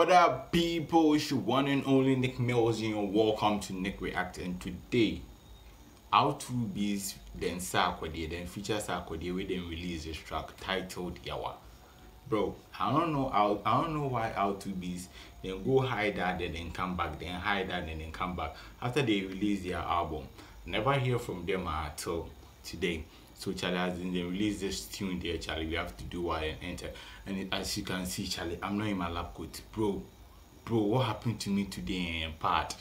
What up, people? It's your one and only Nick Millz, and welcome to Nick React. And today, R2Bees then Sarkodie then feature Sarkodie with them release this track titled Yawa. Bro, I don't know why R2Bees then go hide that and then come back, then hide that and then come back after they release their album. Never hear from them until today. So Charlie, as in they release this tune there, Charlie, we have to do what and enter. And as you can see, Charlie, I'm not in my lab coat. Bro, what happened to me today in part?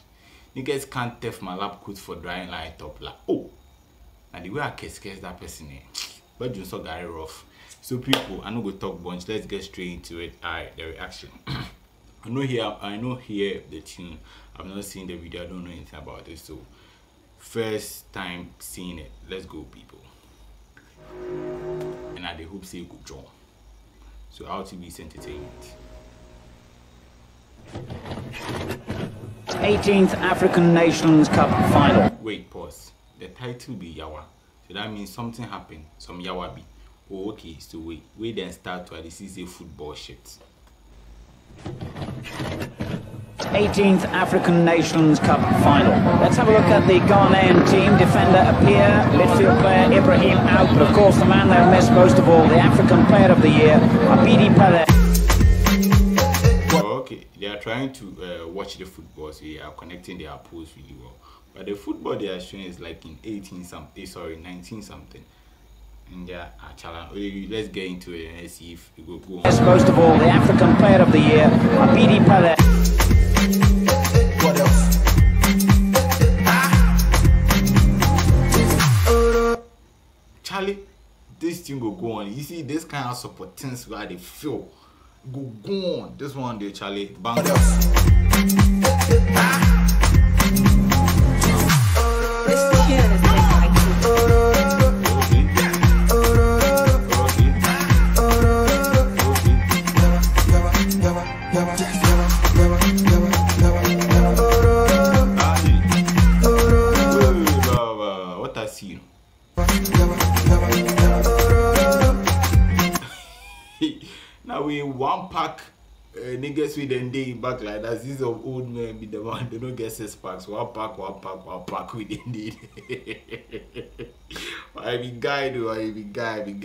Niggas can't theft my lab coat for drying like top like, oh. And the way I kiss that person, but you saw Gary rough. So people, I'm not gonna talk bunch. Let's get straight into it. Alright, the reaction. I know here the tune. I've not seen the video, I don't know anything about it. So first time seeing it. Let's go, people. And I hope say good job. So R2Bees Entertainment. 18th African Nations Cup final. Wait, pause. The title be Yawa. So that means something happened. Some Yawa be. Oh, okay. So wait then start to this is a football shit. 18th African Nations Cup final. Let's have a look at the Ghanaian team. Defender Appiah, midfield player Ibrahim Out, but of course the man they'll miss most of all, the African Player of the Year, Abedi Pele. Okay, they are trying to watch the football, so they are connecting their posts really well. But the football they are showing is like in 19 something. Yeah, challenge. Let's get into it and see if we go on. Yes, most of all, the African Player of the Year, Abedi Pele. What else? Charlie, this thing will go on. You see, this kind of supportance where they feel go on. This one there, Charlie. Bang. What else? Now we one pack niggas with them day back like that. These of old men be the one they don't get 6 packs. One pack with them day. I be guy though, I be guy,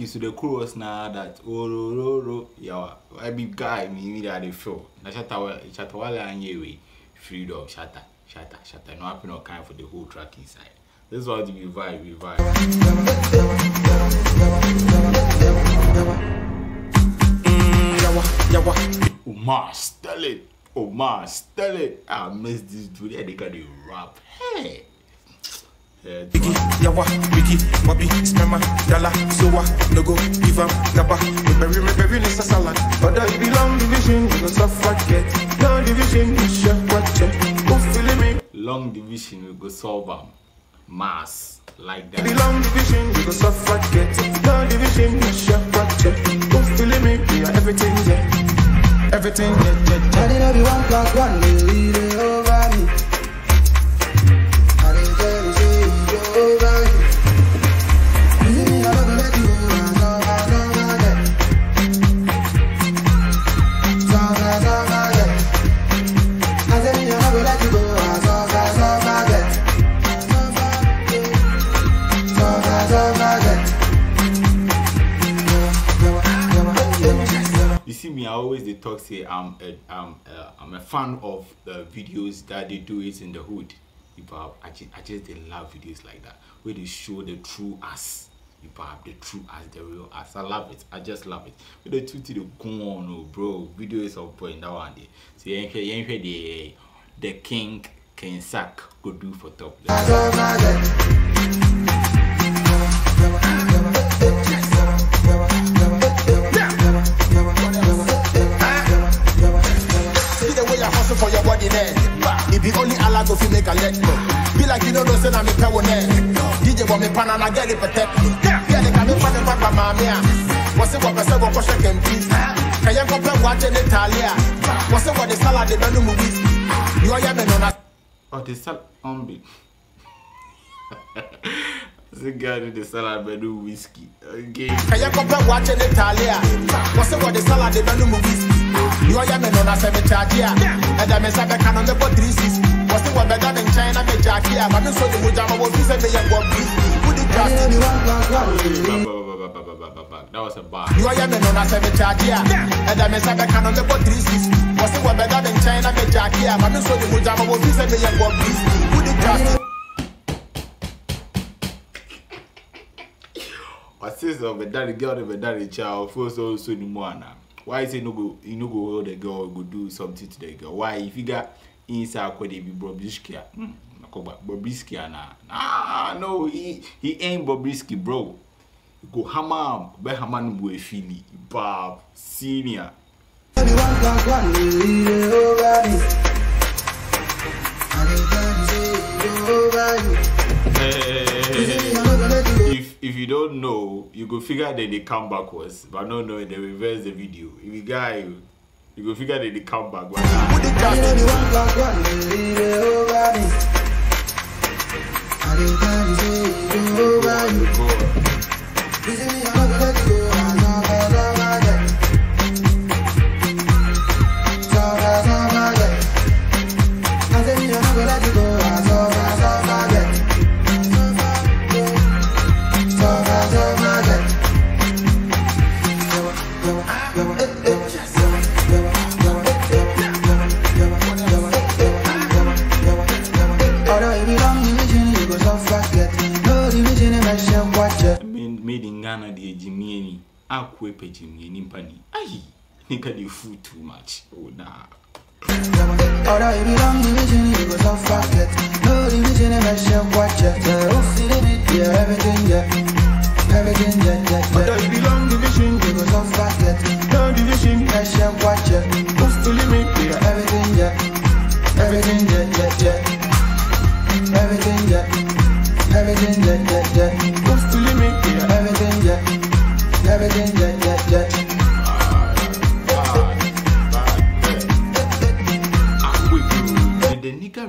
So the chorus now that Yawa, I be guy me that they feel. Now Shatawala and Yewe, freedom, shatter. No happy no kind for the whole track inside. This is what we vibe, OmarSterling, I miss this dude. They got the rap. Hey. Yawa, Wiki, Wabi, Spema, Dala, Sowa, Nogo, Iva, Napa, Berry, Nessa Salad. But that belong division, you know, suffragette. Long division, you should watch it. Go feel me. Long division, we go solve them. Mass, like that. Long division, you go suffragette. Long division, you should watch it. Go feel me. We are everything, yeah. Everything, yeah. I didn't be one clock, one day, lead it over me. You see me, I always they talk say I'm a fan of the videos that they do it in the hood. People, I just they love videos like that where they show the true us. People have the true us, the real us. I love it. I just love it. With the truth to go on, oh bro, videos of point that one day. So you hear the king can sack go do for top. Be only allowed to make a leg. Be like you don't know, send I'm a power neck. DJ want me pan and I get it protected. Yeah, they can be pan and pan by my mea. What's it what I said, what I can please? Can you compare watching Italia? What's it what the salad they don't do movies? You are your men on a Oh, they sell umbi. The guy did the salad but do whiskey. Okay. Can you compare watching Italia? What's about the salad they don't whiskey? You are young and on a 7 charge, and I'm a saga canon the 436. What's the one better than China make Jackie? I'm not so the Mujama was using the young one. Who did that? That was a bar. You are young and on a 7 charge, and I'm a saga canon the 436. What's the one better than China make Jackie? I'm not so the Mujama was using the young one. Who did that? Sister of a daddy girl of a daddy child first also in Moana. Why say no go you no go hold the girl go do something to the girl? Why if you got inside could be Bobrisky? Bobrisky nah no he ain't Bobrisky bro. Go hammer be hammer no boy fili Bob senior. If you don't know, you go figure that they come backwards, but no, no, they reverse the video. If you guy, you go figure that they come back. Aye, nigga, you fool too much. Oh, nah. Everything,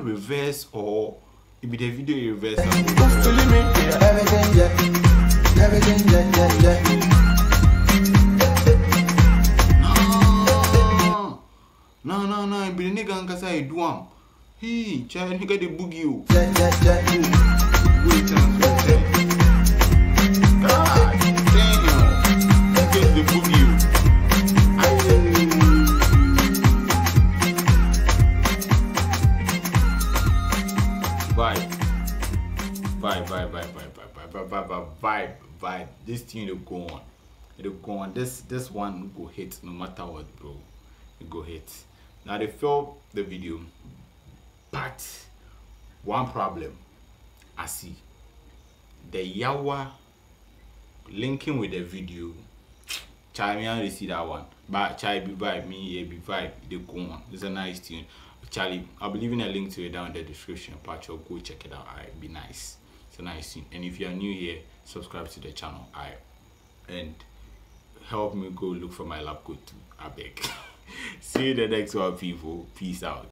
reverse or it be the video reverse. No, it be the nigga because I do am. Hey, child, nigga, they boogie you. God damn, nigga, they boogie you. Vibe. This thing will go on. It'll go on. This one will hit no matter what, bro. It go hit. Now they film the video, but one problem I see. The Yawa linking with the video. Chai me already see that one. But Chai be vibe, me be vibe. They go on. It's a nice tune. Charlie, I'll be leaving a link to it down in the description. Patch or go check it out. Alright, be nice. It's a nice scene. And if you are new here, subscribe to the channel. Alright, and help me go look for my lab coat too. I beg. See you in the next one, people. Peace out.